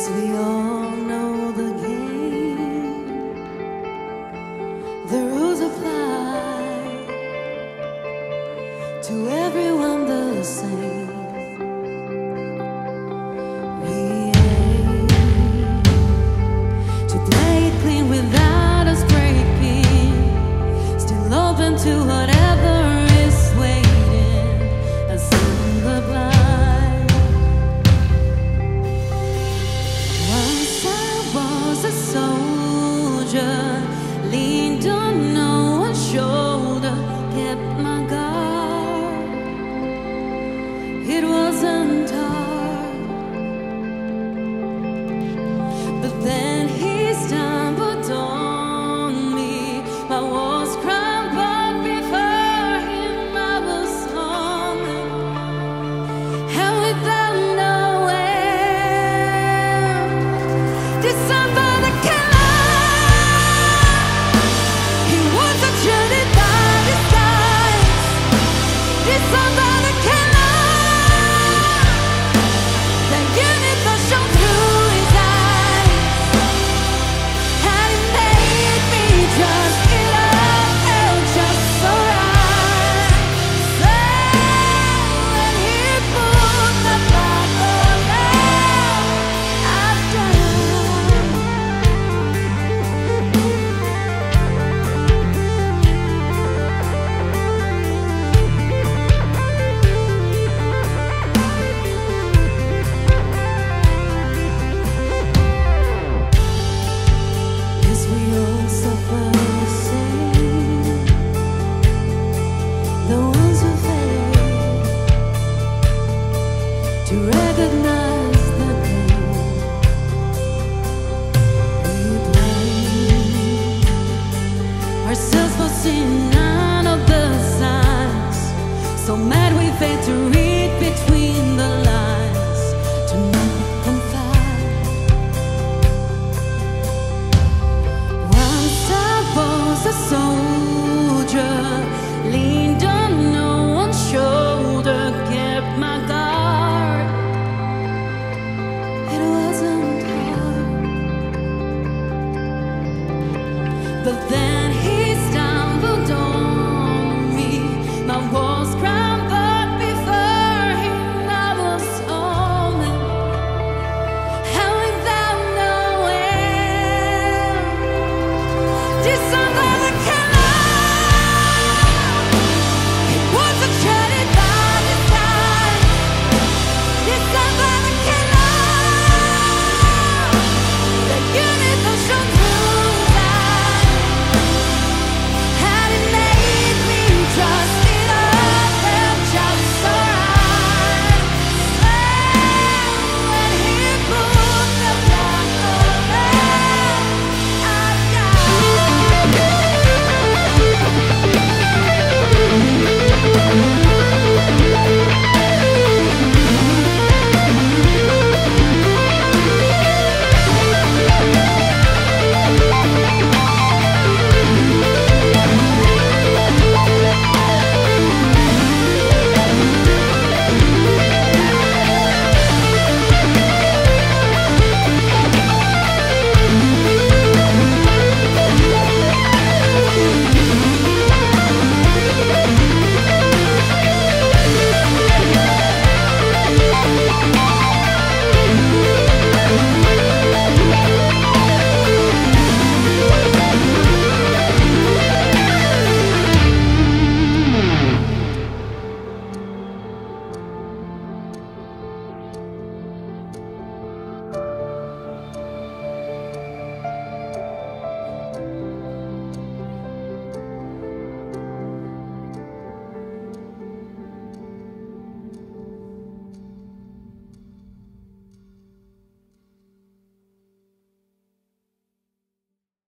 Yes, we all know the game. The rules apply to everyone the same. We aim to play it clean without us breaking, still open to whatever is waiting. As in the blind. A soldier leaned on no one's shoulder, kept my guard. It wasn't hard, but then he stumbled on me. My walls crumbled before him. I was home, and without knowing, did somebody? Ourselves for seeing none of the signs, so mad we fail to read between the lines, to not confide. Once I was a soldier, leaned on no one's shoulder, kept my guard. It wasn't hard, but then